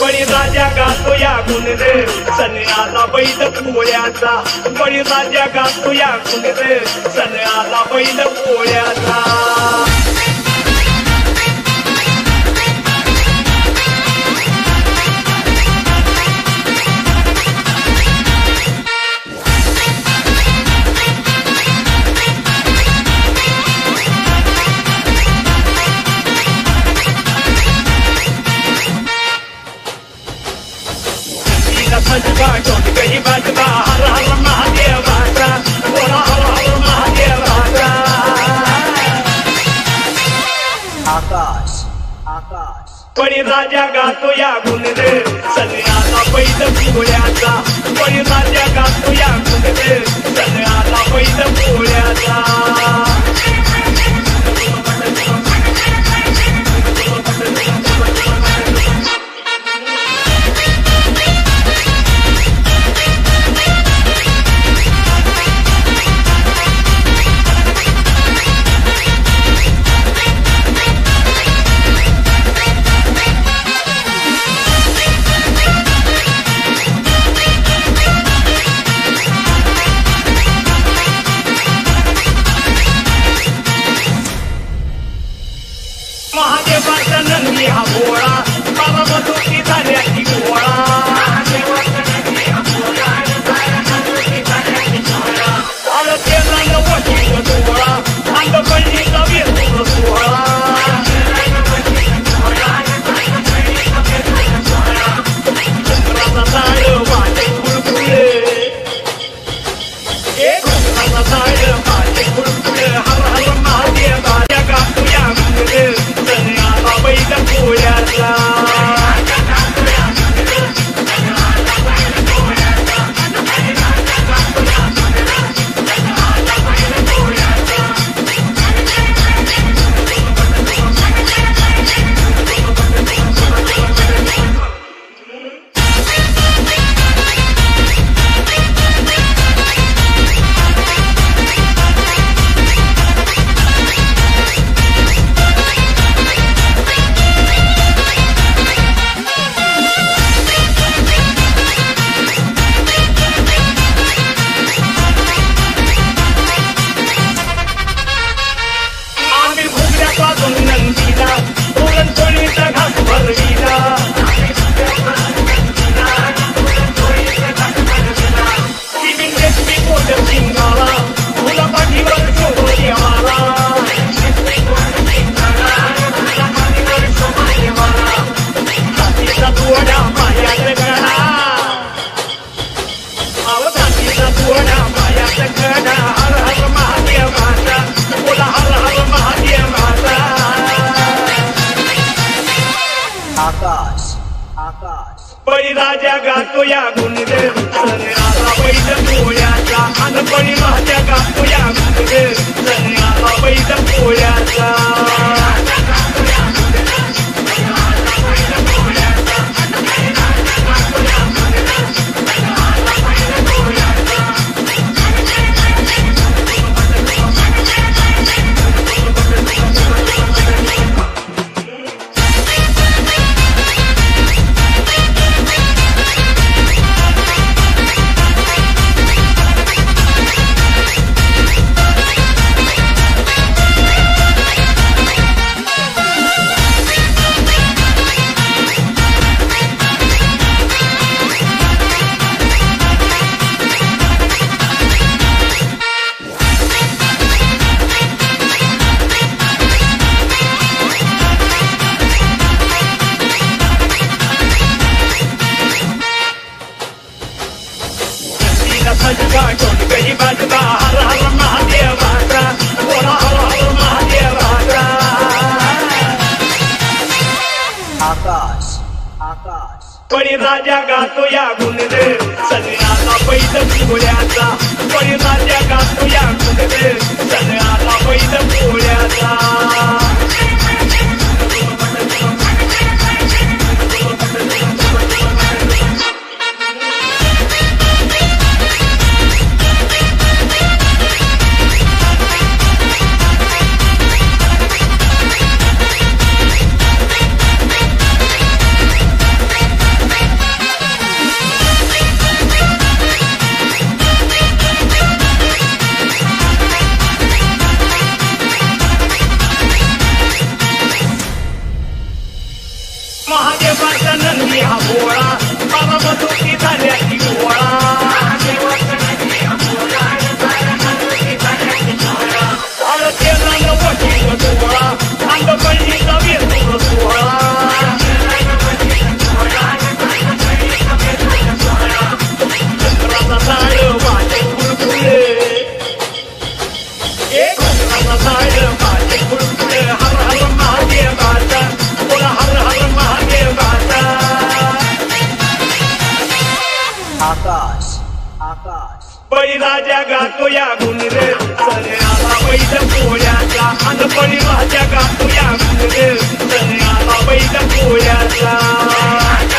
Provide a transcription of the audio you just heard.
बड़ी राजा गातो या गुण रे सन्याला बैल पोळ्याचा, बड़ी राजा गातो या गुण रे सन्याला बैल पोळ्याचा। कहीं बात हर हर महादेव भाषा, बोला हर हर महादेव भाषा। आकाश आकाश बड़ी राजा गातो या गुण रे सन्याला बैल पोळ्याचा, बड़ी राजा गातो या गुण रे सन्याला बैल पोळ्याचा। बड़ी राजा गातो या गुण रे सन्याला बैल पोळ्याचा, अन बड़ी राजा गातो या गुण रे सन्याला बैल पोळ्याचा। आकाश आकाश बड़ी राजा गातो या गुण रे सन्याला बैल पोळ्याचा, बड़ी राजा गातो या गुण रे सन्याला बैल पोळ्याचा। महागे वचन नेहा बोला बाबा मधु की धर्या की बोला भारत के रंग वटी बोला अंग बनी कबीर बोला आकाश आकाश पैदा जगा तो या गुण रे सने आला पैदा कोया का अंध परिवाह जगा तो या गुण रे सने आला पैदा कोया का